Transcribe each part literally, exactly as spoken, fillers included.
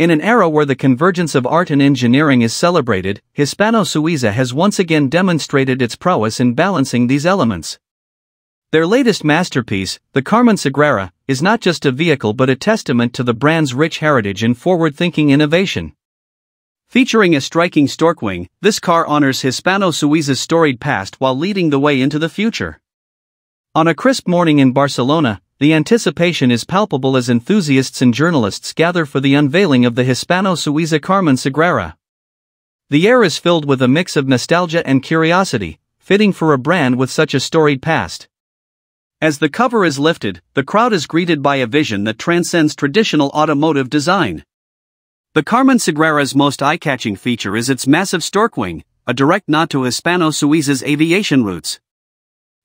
In an era where the convergence of art and engineering is celebrated, Hispano Suiza has once again demonstrated its prowess in balancing these elements. Their latest masterpiece, the Carmen Sagrera, is not just a vehicle but a testament to the brand's rich heritage and forward-thinking innovation. Featuring a striking stork wing, this car honors Hispano Suiza's storied past while leading the way into the future. On a crisp morning in Barcelona, the anticipation is palpable as enthusiasts and journalists gather for the unveiling of the Hispano Suiza Carmen Sagrera. The air is filled with a mix of nostalgia and curiosity, fitting for a brand with such a storied past. As the cover is lifted, the crowd is greeted by a vision that transcends traditional automotive design. The Carmen Sagrera's most eye-catching feature is its massive stork wing, a direct nod to Hispano Suiza's aviation roots.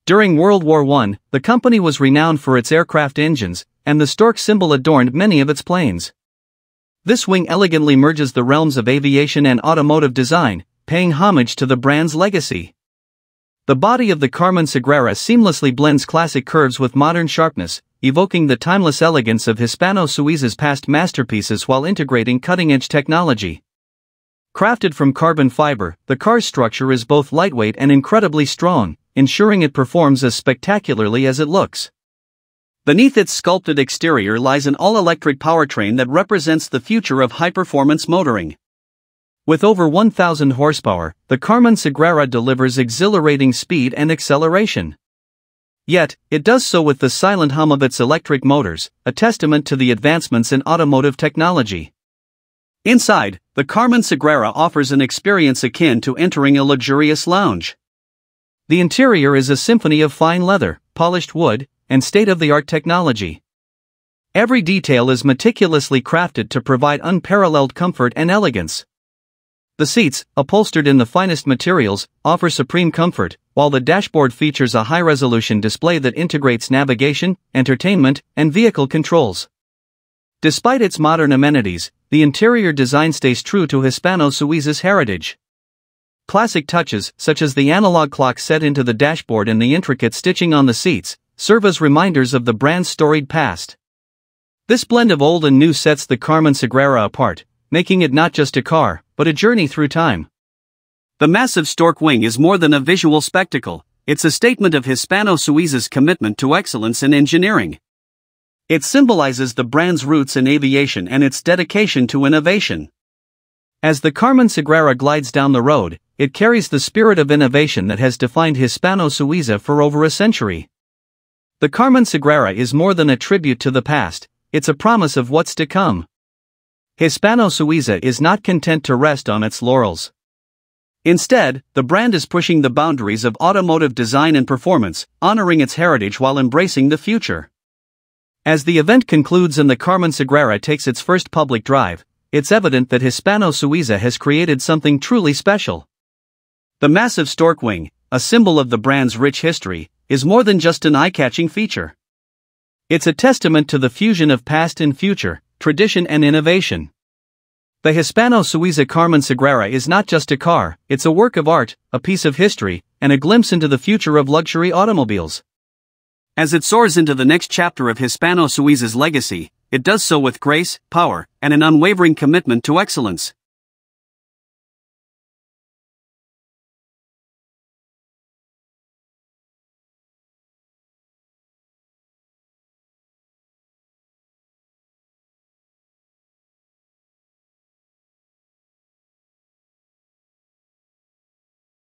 During World War One, the company was renowned for its aircraft engines, and the stork symbol adorned many of its planes. This wing elegantly merges the realms of aviation and automotive design, paying homage to the brand's legacy. The body of the Carmen Sagrera seamlessly blends classic curves with modern sharpness, evoking the timeless elegance of Hispano Suiza's past masterpieces while integrating cutting-edge technology. Crafted from carbon fiber, the car's structure is both lightweight and incredibly strong, ensuring it performs as spectacularly as it looks. Beneath its sculpted exterior lies an all-electric powertrain that represents the future of high-performance motoring. With over one thousand horsepower, the Carmen Sagrera delivers exhilarating speed and acceleration. Yet, it does so with the silent hum of its electric motors, a testament to the advancements in automotive technology. Inside, the Carmen Sagrera offers an experience akin to entering a luxurious lounge. The interior is a symphony of fine leather, polished wood, and state-of-the-art technology. Every detail is meticulously crafted to provide unparalleled comfort and elegance. The seats, upholstered in the finest materials, offer supreme comfort, while the dashboard features a high-resolution display that integrates navigation, entertainment, and vehicle controls. Despite its modern amenities, the interior design stays true to Hispano Suiza's heritage. Classic touches, such as the analog clock set into the dashboard and the intricate stitching on the seats, serve as reminders of the brand's storied past. This blend of old and new sets the Carmen Sagrera apart, making it not just a car, but a journey through time. The massive stork wing is more than a visual spectacle, it's a statement of Hispano Suiza's commitment to excellence in engineering. It symbolizes the brand's roots in aviation and its dedication to innovation. As the Carmen Sagrera glides down the road, it carries the spirit of innovation that has defined Hispano Suiza for over a century. The Carmen Sagrera is more than a tribute to the past, it's a promise of what's to come. Hispano Suiza is not content to rest on its laurels. Instead, the brand is pushing the boundaries of automotive design and performance, honoring its heritage while embracing the future. As the event concludes and the Carmen Sagrera takes its first public drive, it's evident that Hispano Suiza has created something truly special. The massive stork wing, a symbol of the brand's rich history, is more than just an eye-catching feature. It's a testament to the fusion of past and future, tradition and innovation. The Hispano Suiza Carmen Sagrera is not just a car, it's a work of art, a piece of history, and a glimpse into the future of luxury automobiles. As it soars into the next chapter of Hispano Suiza's legacy, it does so with grace, power, and an unwavering commitment to excellence.